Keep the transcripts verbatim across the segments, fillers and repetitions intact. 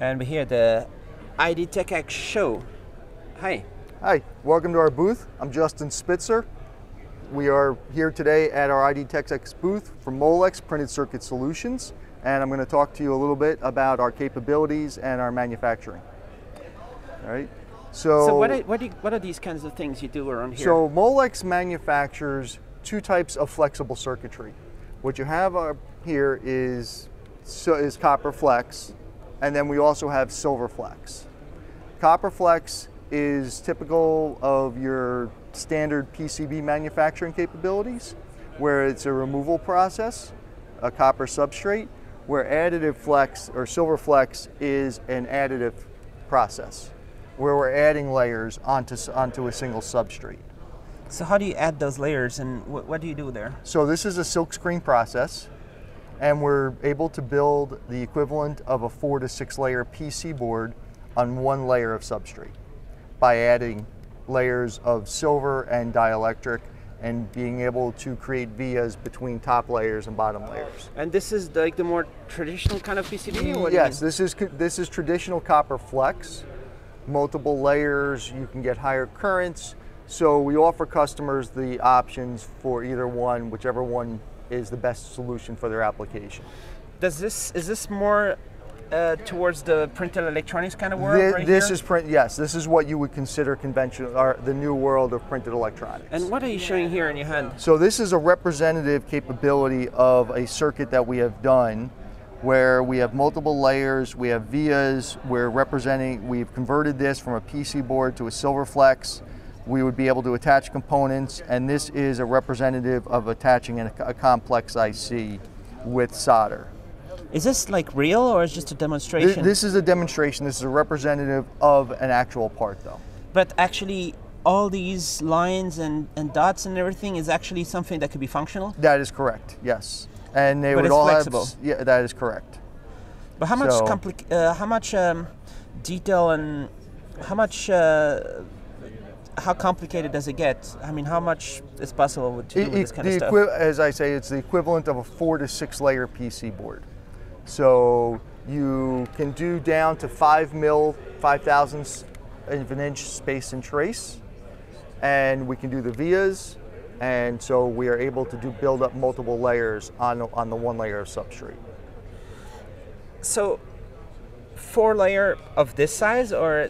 And we're here at the IDTechEx show. Hi. Hi, welcome to our booth. I'm Justin Spitzer. We are here today at our IDTechEx booth from Molex Printed Circuit Solutions, and I'm going to talk to you a little bit about our capabilities and our manufacturing. All right. So, so what, are, what, are, what are these kinds of things you do around here? So Molex manufactures two types of flexible circuitry. What you have uh, here is, so is Copper Flex, and then we also have Silver Flex. Copper Flex is typical of your standard P C B manufacturing capabilities, where it's a removal process, a copper substrate, where additive flex or Silver Flex is an additive process, where we're adding layers onto, onto a single substrate. So how do you add those layers, and wh what do you do there? So this is a silk screen process, and we're able to build the equivalent of a four to six layer P C board on one layer of substrate by adding layers of silver and dielectric and being able to create vias between top layers and bottom layers. And this is like the more traditional kind of P C B? Or what yes, this is, this is traditional Copper Flex. Multiple layers, you can get higher currents. So we offer customers the options for either one, whichever one is the best solution for their application. Does this, is this more Uh, towards the printed electronics kind of world, the, right this here? is print. Yes, this is what you would consider conventional, or the new world of printed electronics. And what are you showing here in your hand? So this is a representative capability of a circuit that we have done, where we have multiple layers, we have vias. We're representing. We've converted this from a P C board to a Silver Flex. We would be able to attach components, and this is a representative of attaching a, a complex I C with solder. Is this like real, or is just a demonstration? This is a demonstration. This is a representative of an actual part, though. But actually, all these lines and, and dots and everything is actually something that could be functional? That is correct, yes. And they but would it's all flexible. Have, yeah, that is correct. But how much, so, compli uh, how much um, detail and how much, uh, how complicated does it get? I mean, how much is possible to do it, with this kind of stuff? As I say, it's the equivalent of a four to six layer P C board. So you can do down to five mil, five thousandths of an inch space and trace, and we can do the vias, and so we are able to do build up multiple layers on the, on the one layer of substrate. So four layer of this size, or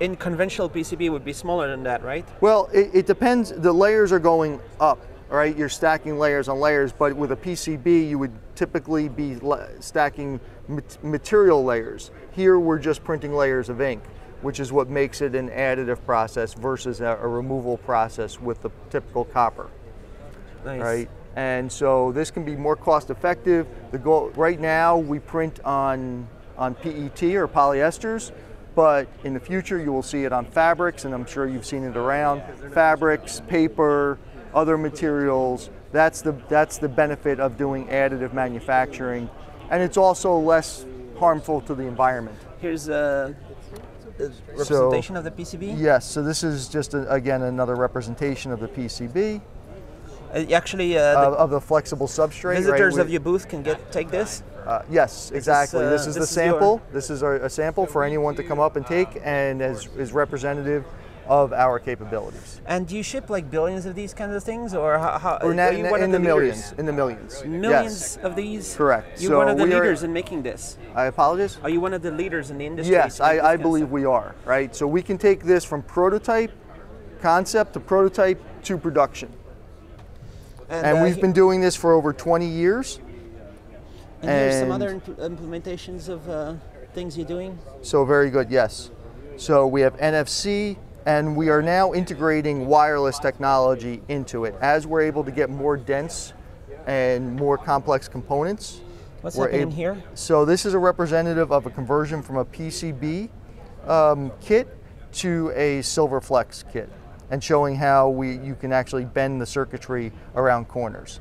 in conventional P C B would be smaller than that, right? Well, it, it depends. The layers are going up. Right, you're stacking layers on layers, but with a P C B, you would typically be stacking mat material layers. Here, we're just printing layers of ink, which is what makes it an additive process versus a, a removal process with the typical copper. Nice. Right, and so this can be more cost-effective. The goal right now, we print on on P E T or polyesters, but in the future, you will see it on fabrics, and I'm sure you've seen it around fabrics, paper, other materials. That's the, that's the benefit of doing additive manufacturing. And it's also less harmful to the environment. Here's a, a representation so, of the P C B? Yes, so this is just, a, again, another representation of the P C B. Uh, actually, uh, uh, the, of the flexible substrate. Visitors right? of your booth can get take this? Uh, yes, exactly. This, uh, this is this the is sample. Your... This is our, a sample for anyone to come up and take, and as, is representative of our capabilities. And do you ship like billions of these kinds of things, or how? how We're not, are you in, one in of the, the millions, leaders? in the millions. Millions yes. of these? Correct. You're so one of the leaders are, in making this. I apologize? Are you one of the leaders in the industry? Yes, I, I believe we are, right? So we can take this from prototype, concept to prototype to production. And, and uh, we've been doing this for over twenty years. And, and here's some other imp implementations of uh, things you're doing? So very good, yes. So we have N F C, and we are now integrating wireless technology into it. As we're able to get more dense and more complex components. What's happening here? So this is a representative of a conversion from a P C B um, kit to a Silver Flex kit, and showing how we you can actually bend the circuitry around corners.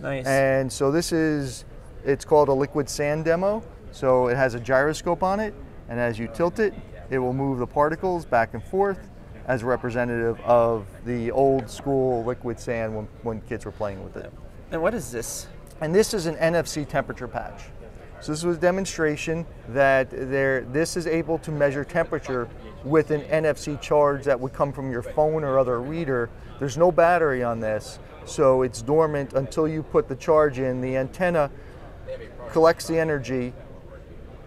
Nice. And so this is, it's called a liquid sand demo. So it has a gyroscope on it, and as you tilt it, it will move the particles back and forth as representative of the old school liquid sand when, when kids were playing with it. And what is this? And this is an N F C temperature patch. So this was a demonstration that there, this is able to measure temperature with an N F C charge that would come from your phone or other reader. There's no battery on this, so it's dormant until you put the charge in. The antenna collects the energy,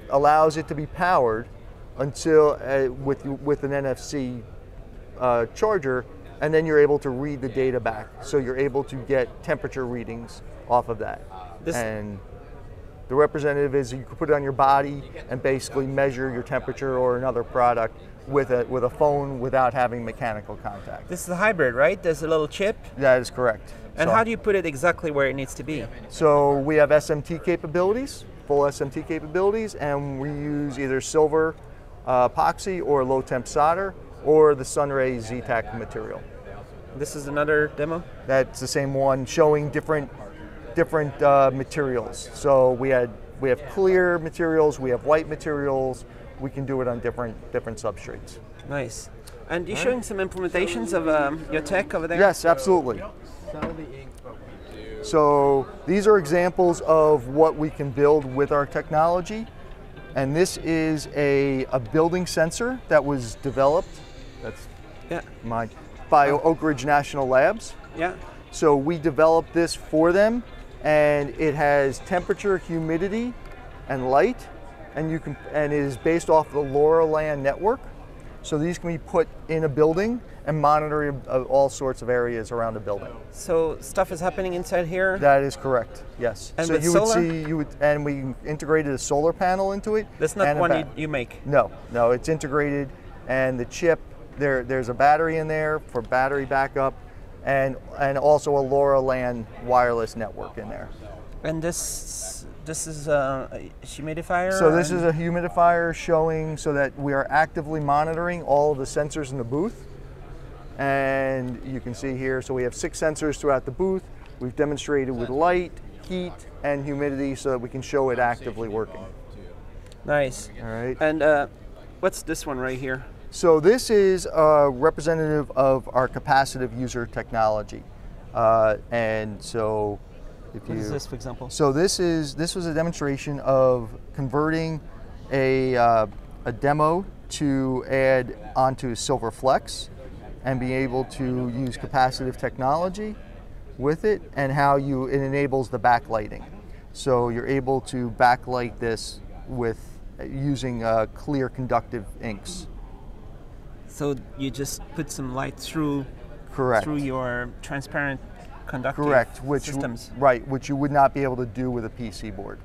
allows it to be powered until uh, with, with an N F C uh, charger, and then you're able to read the data back. So you're able to get temperature readings off of that. This and the representative is you could put it on your body and basically measure your temperature or another product with a, with a phone without having mechanical contact. This is a hybrid, right? There's a little chip? That is correct. And so, how do you put it exactly where it needs to be? So we have S M T capabilities, full S M T capabilities, and we use either silver uh, epoxy or low temp solder or the Sunray Z TAC material. This is another demo? That's the same one showing different different uh, materials. So we had we have clear materials, we have white materials. We can do it on different different substrates. Nice. And you're showing some implementations of um, your tech over there. Yes, absolutely. So these are examples of what we can build with our technology. And this is a a building sensor that was developed. That's yeah. mine by Oak Ridge National Labs. Yeah. So we developed this for them, and it has temperature, humidity, and light, and you can and it is based off the LoRaWAN network. So these can be put in a building and monitor all sorts of areas around a building. So stuff is happening inside here? That is correct. Yes. And so you solar? would see you would, and we integrated a solar panel into it. That's not one you, you make. No, no, it's integrated, and the chip there. There's a battery in there for battery backup. And and also a LoRaWAN wireless network in there. And this this is a humidifier. So this is a humidifier showing so that we are actively monitoring all of the sensors in the booth. And you can see here, so we have six sensors throughout the booth. We've demonstrated with light, heat, and humidity so that we can show it actively working. Nice. All right. And uh, what's this one right here? So this is a representative of our capacitive user technology, uh, and so if you. What is this, for example? So this is this was a demonstration of converting a uh, a demo to add onto Silver Flex, and be able to use capacitive technology with it, and how you it enables the backlighting. So you're able to backlight this with using uh, clear conductive inks. So you just put some light through, correct, through your transparent conductive correct, which systems, right? Which you would not be able to do with a P C board.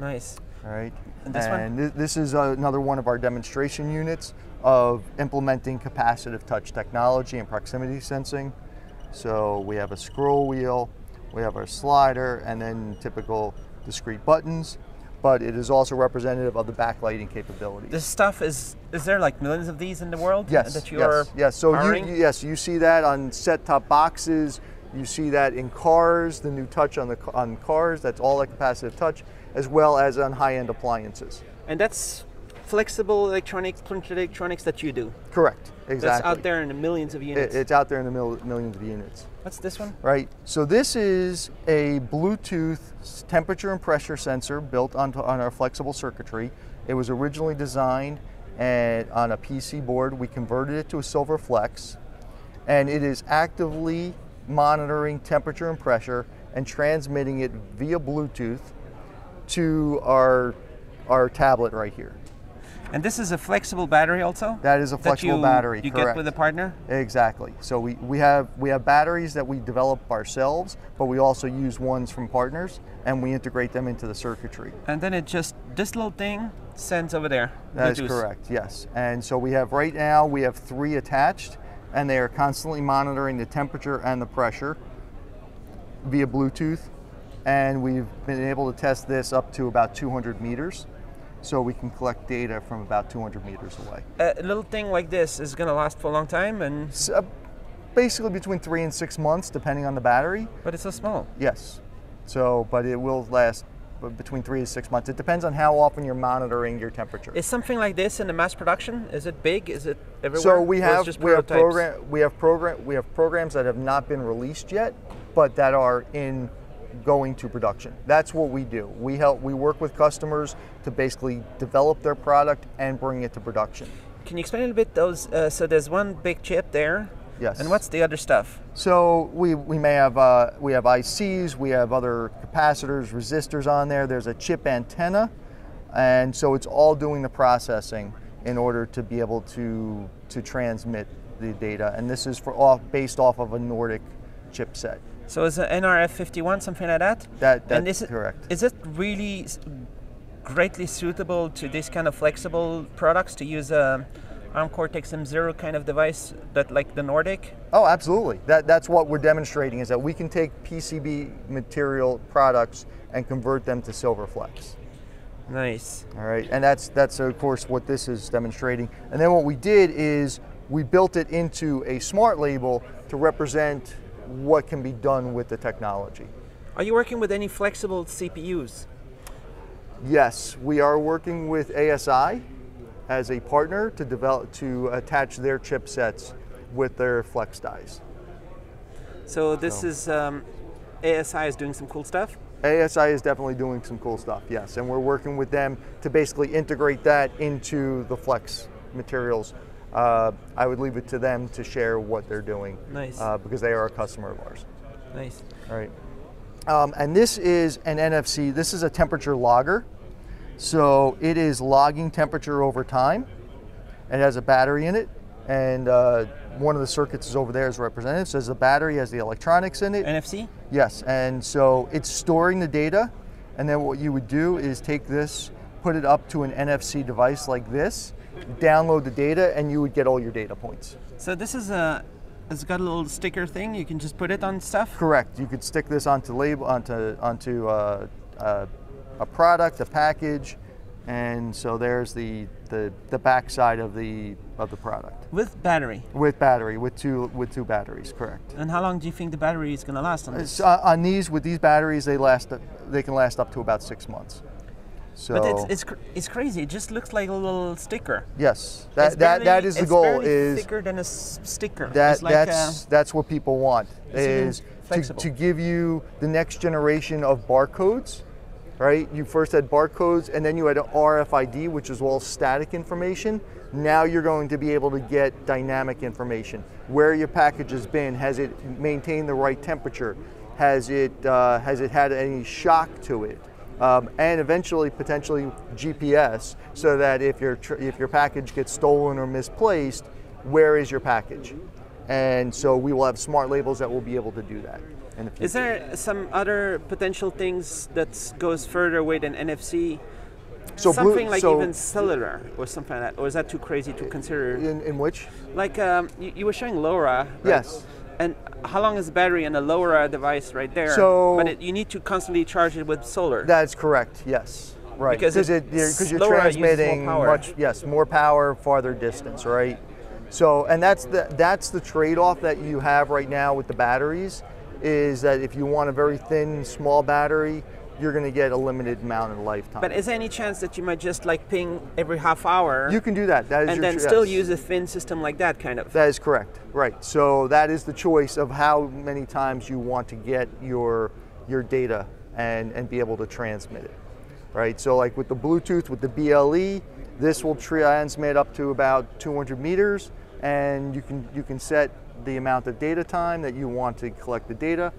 Nice. All right. And this and one? this is another one of our demonstration units of implementing capacitive touch technology and proximity sensing. So we have a scroll wheel, we have our slider, and then typical discrete buttons. But it is also representative of the backlighting capabilities. This stuff is, is there like millions of these in the world? Yes, that you yes, are yes. So powering? You, yes, you see that on set-top boxes, you see that in cars, the new touch on the on cars, that's all that capacitive touch, as well as on high-end appliances. And that's flexible electronics, print electronics that you do? Correct, exactly. That's out there in the millions of units? It, it's out there in the mil millions of units. What's this one? Right, so this is a Bluetooth temperature and pressure sensor built onto, on our flexible circuitry. It was originally designed and on a P C board. We converted it to a Silver Flex, and it is actively monitoring temperature and pressure and transmitting it via Bluetooth to our, our tablet right here. And this is a flexible battery also? That is a flexible you, battery, you correct. You get with a partner? Exactly. So we, we, have, we have batteries that we develop ourselves, but we also use ones from partners, and we integrate them into the circuitry. And then it just, this little thing sends over there? That Bluetooth. Is correct, yes. And so we have, right now, we have three attached, and they are constantly monitoring the temperature and the pressure via Bluetooth. And we've been able to test this up to about two hundred meters. So we can collect data from about two hundred meters away. A little thing like this is going to last for a long time, and so basically between three and six months, depending on the battery. But it's so small. Yes. So, but it will last between three to six months. It depends on how often you're monitoring your temperature. Is something like this in the mass production? Is it big? Is it everywhere? So we have just we have program we have program we have programs that have not been released yet, but that are in going to production. That's what we do. We help, we work with customers to basically develop their product and bring it to production. Can you explain a bit those, uh, so there's one big chip there. Yes. And what's the other stuff? So we, we may have, uh, we have I Cs, we have other capacitors, resistors on there. There's a chip antenna, and so it's all doing the processing in order to be able to, to transmit the data. And this is for off, based off of a Nordic chipset. So is an N R F fifty-one, something like that? That that's and is it, correct. Is it really greatly suitable to this kind of flexible products to use a ARM Cortex M zero kind of device that like the Nordic? Oh, absolutely. That, that's what we're demonstrating, is that we can take P C B material products and convert them to Silver Flex. Nice. All right, and that's, that's of course what this is demonstrating. And then what we did is we built it into a smart label to represent what can be done with the technology. Are you working with any flexible C P Us? Yes, we are working with A S I as a partner to develop, to attach their chipsets with their flex dies. So this so. is, um, A S I is doing some cool stuff? A S I is definitely doing some cool stuff, yes. And we're working with them to basically integrate that into the flex materials. Uh, I would leave it to them to share what they're doing. Nice. Uh, because they are a customer of ours. Nice. All right. Um, and this is an N F C, this is a temperature logger. So it is logging temperature over time. It has a battery in it, and uh, one of the circuits is over there is represented. So there's a battery, has the electronics in it. N F C? Yes, and so it's storing the data, and then what you would do is take this, put it up to an N F C device like this, download the data, and you would get all your data points. So this is a, it's got a little sticker thing, you can just put it on stuff? Correct, you could stick this onto label, onto, onto uh, uh, a product, a package, and so there's the, the, the back side of the, of the product. With battery? With battery, with two, with two batteries, correct. And how long do you think the battery is going to last on this? Uh, on these, with these batteries, they, last, they can last up to about six months. So, but it's, it's, cr it's crazy, it just looks like a little sticker. Yes, that, barely, that, that is the goal. Is thicker than a s sticker. That, it's like that's, a, that's what people want, is to, to give you the next generation of barcodes. Right? You first had barcodes, and then you had R F I D, which is all static information. Now you're going to be able to get dynamic information. Where your package has been, has it maintained the right temperature? Has it, uh, has it had any shock to it? Um, and eventually, potentially G P S, so that if your, tr if your package gets stolen or misplaced, where is your package? And so we will have smart labels that will be able to do that. Is there some other potential things that goes further away than N F C? So something blue, like so even cellular or something like that, or is that too crazy to consider? In, in which? Like um, you, you were showing LoRa, right? Yes. And how long is the battery on a LoRa device right there? So, but it, you need to constantly charge it with solar. That's correct, yes. Right, because it, it, you're, you're transmitting much, yes, more power, farther distance, right? So, and that's the, that's the trade-off that you have right now with the batteries, is that if you want a very thin, small battery, you're going to get a limited amount of lifetime. But is there any chance that you might just like ping every half hour? You can do that. That is and your then still use a thin system like that, kind of? That is correct, right. So that is the choice of how many times you want to get your, your data and, and be able to transmit it, right? So like with the Bluetooth, with the B L E, this will transmit up to about two hundred meters, and you can, you can set the amount of data time that you want to collect the data,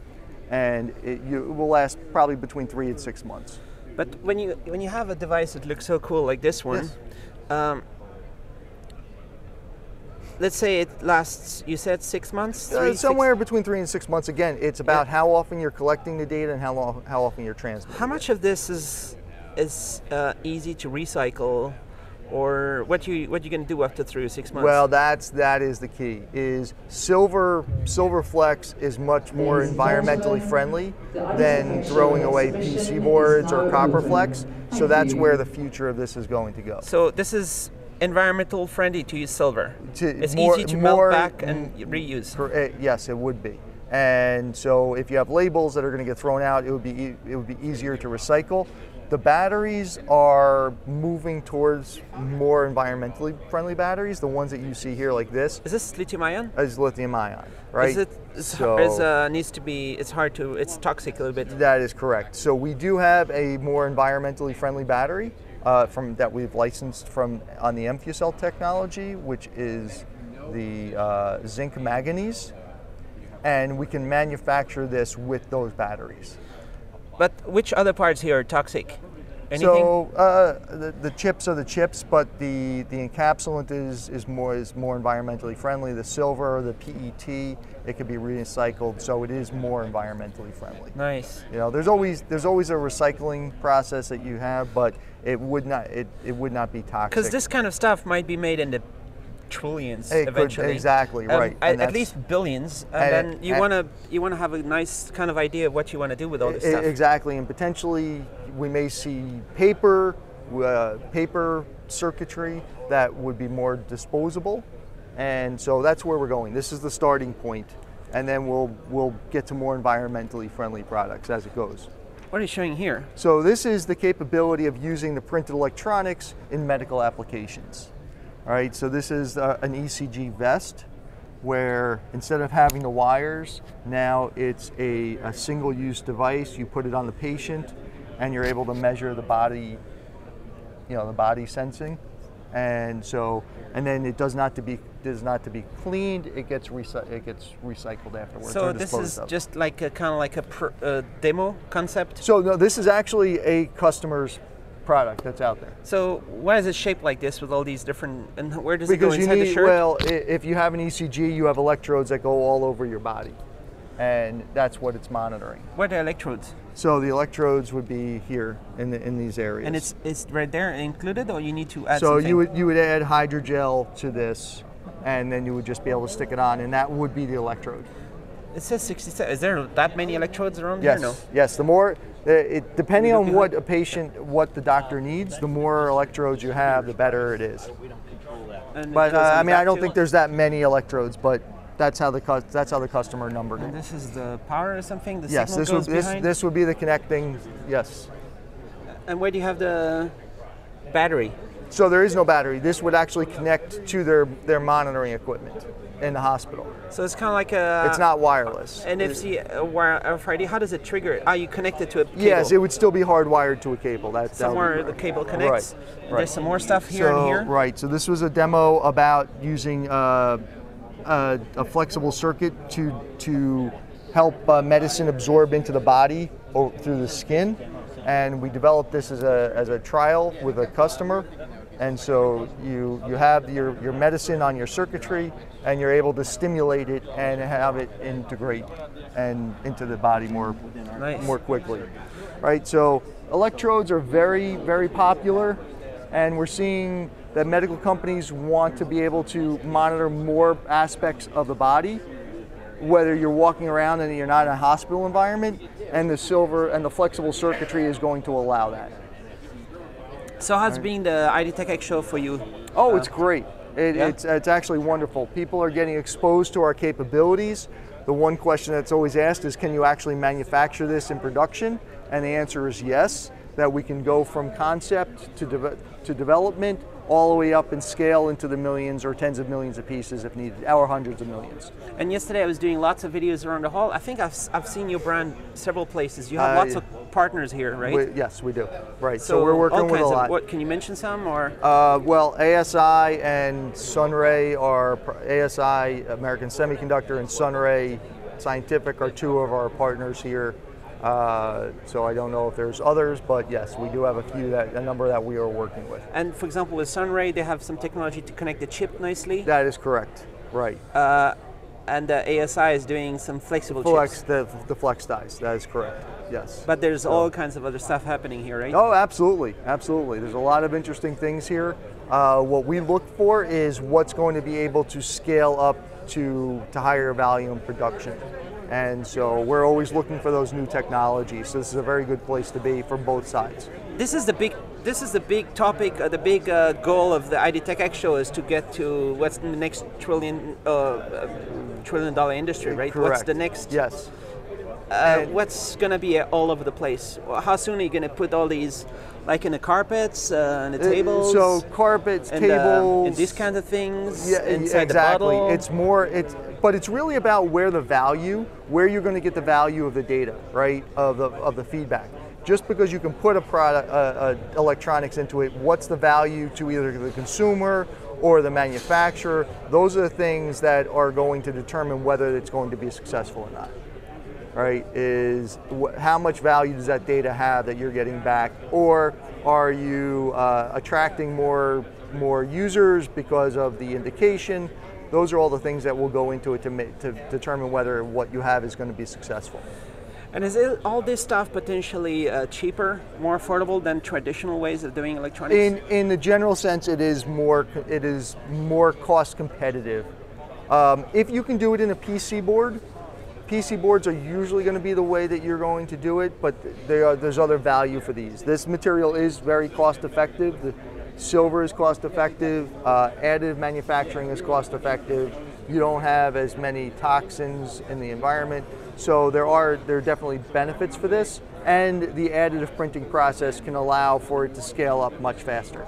and it, you, it will last probably between three and six months. But when you when you have a device that looks so cool like this one, yes. um, let's say it lasts. You said six months. Three, uh, somewhere six, between three and six months. Again, it's about yeah. how often you're collecting the data and how long, how often you're transmitting. How much it. of this is is uh, easy to recycle? Or what you what you can do after three or six months? Well, that's that is the key. Is silver Silver Flex is much more environmentally friendly than throwing away P C boards or Copper Flex. So that's where the future of this is going to go. So this is environmental friendly to use silver. To, it's more, easy to more, melt back and reuse. For, uh, yes, it would be. And so if you have labels that are going to get thrown out, it would be e it would be easier to recycle. The batteries are moving towards more environmentally friendly batteries, the ones that you see here like this. Is this lithium ion? It's lithium ion, right? Is it So it's, uh, needs to be, it's hard to, it's toxic a little bit. That is correct. So we do have a more environmentally friendly battery uh, from that we've licensed from on the Amphacell technology, which is the uh, zinc manganese, and we can manufacture this with those batteries. But which other parts here are toxic? Anything? So uh, the, the chips are the chips, but the, the encapsulant is, is, more, is more environmentally friendly. The silver, the P E T, it could be recycled, so it is more environmentally friendly. Nice. You know, there's always there's always a recycling process that you have, but it would not it, it would not be toxic. Because this kind of stuff might be made into trillions it eventually. Could, exactly, um, right. I, at least billions. And, and then you want to you want to have a nice kind of idea of what you want to do with all this it, stuff. Exactly, and potentially we may see paper, uh, paper circuitry that would be more disposable, and so that's where we're going. This is the starting point, and then we'll we'll get to more environmentally friendly products as it goes. What are you showing here? So this is the capability of using the printed electronics in medical applications. All right, so this is uh, an E C G vest where instead of having the wires, now it's a, a single-use device. You put it on the patient and you're able to measure the body, you know, the body sensing. And so, and then it does not to be does not to be cleaned. It gets it gets recycled afterwards. So this is of. just like a kind of like a pr uh, demo concept. So no, this is actually a customer's product that's out there. So why is it shaped like this with all these different, and where does because it go inside you need, the shirt? Well, if you have an E C G, you have electrodes that go all over your body, and that's what it's monitoring. What are the electrodes? So the electrodes would be here in the, in these areas. And it's it's right there included, or you need to add so something? So you would you would add hydrogel to this, and then you would just be able to stick it on, and that would be the electrode. It says sixty-seven. Is there that many electrodes around yes. here? Yes. Yes. The more, it, depending on what a patient, what the doctor needs, the more electrodes you have, the better it is. But uh, I mean, I don't think there's that many electrodes, but that's how the that's how the customer numbered it. And this is the power or something. The yes. This would this, this would be the connecting. Yes. And where do you have the battery? So there is no battery. This would actually connect to their their monitoring equipment in the hospital. So it's kind of like a... It's not wireless. N F C, uh, wire, R F I D, how does it trigger it? Are you connected to a cable? Yes, it would still be hardwired to a cable. That, Somewhere that right. the cable connects. Right, right. There's some more stuff here so, and here. Right, so this was a demo about using uh, a, a flexible circuit to, to help uh, medicine absorb into the body or through the skin. And we developed this as a, as a trial with a customer. And so you, you have your, your medicine on your circuitry, and you're able to stimulate it and have it integrate and into the body more, nice. more quickly. Right, so electrodes are very, very popular, and we're seeing that medical companies want to be able to monitor more aspects of the body, whether you're walking around and you're not in a hospital environment, and the silver and the flexible circuitry is going to allow that. So how's being the I D TechEx show for you? Oh, it's great. It, yeah? it's, it's actually wonderful. People are getting exposed to our capabilities. The one question that's always asked is, can you actually manufacture this in production? And the answer is yes, that we can go from concept to, de to development all the way up and scale into the millions or tens of millions of pieces if needed, or hundreds of millions. And yesterday I was doing lots of videos around the hall. I think I've, I've seen your brand several places. You have uh, lots of partners here, right? We, yes, we do. Right. So, so we're working with a lot. Of, what, can you mention some? Or uh, well, A S I and Sunray are A S I, American Semiconductor, and Sunray Scientific are two of our partners here. Uh, so I don't know if there's others, but yes, we do have a few that a number that we are working with. And for example, with Sunray, they have some technology to connect the chip nicely. That is correct. Right. Uh, and the A S I is doing some flexible flex, chips. The, the flex dies. That is correct. Yes. But there's so. all kinds of other stuff happening here, right? Oh, absolutely, absolutely. There's a lot of interesting things here. Uh, what we look for is what's going to be able to scale up to to higher volume production. And so we're always looking for those new technologies. So this is a very good place to be from both sides. This is the big, this is the big topic, uh, the big uh, goal of the I D TechEx show is to get to what's the next trillion uh, trillion dollar industry, right? Correct. What's the next? Yes. Uh, what's going to be all over the place? How soon are you going to put all these Like in the carpets, uh, and the tables. So carpets, and, tables, uh, and these kind of things. Yeah, inside exactly. The bottle. It's more. It's but it's really about where the value, where you're going to get the value of the data, right? Of the of the feedback. Just because you can put a product, uh, uh, electronics into it, what's the value to either the consumer or the manufacturer? Those are the things that are going to determine whether it's going to be successful or not. Right? Is wh how much value does that data have that you're getting back, or are you uh, attracting more more users because of the indication? Those are all the things that will go into it to ma to determine whether what you have is going to be successful. And is it all this stuff potentially uh, cheaper, more affordable than traditional ways of doing electronics? In in the general sense, it is more it is more cost competitive. Um, if you can do it in a P C board, P C boards are usually going to be the way that you're going to do it, but they are, there's other value for these. This material is very cost effective. The silver is cost effective. Uh, additive manufacturing is cost effective. You don't have as many toxins in the environment. So there are, there are definitely benefits for this, and the additive printing process can allow for it to scale up much faster.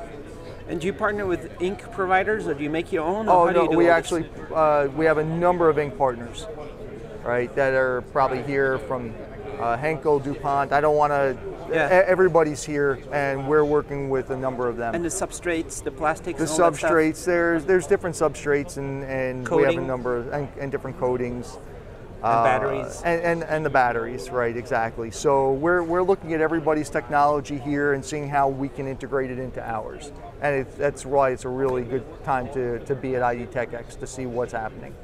And do you partner with ink providers, or do you make your own? Or oh, how no, do you do we actually, uh, we have a number of ink partners, right, that are probably here from uh, Henkel, DuPont. I don't want to, yeah. Everybody's here, and we're working with a number of them. And the substrates, the plastics, the all substrates, that there's, there's different substrates, and, and we have a number, of, and, and different coatings. And batteries. Uh, and, and, and the batteries, right, exactly. So we're, we're looking at everybody's technology here and seeing how we can integrate it into ours. And it, that's why it's a really good time to, to be at I D Tech X to see what's happening.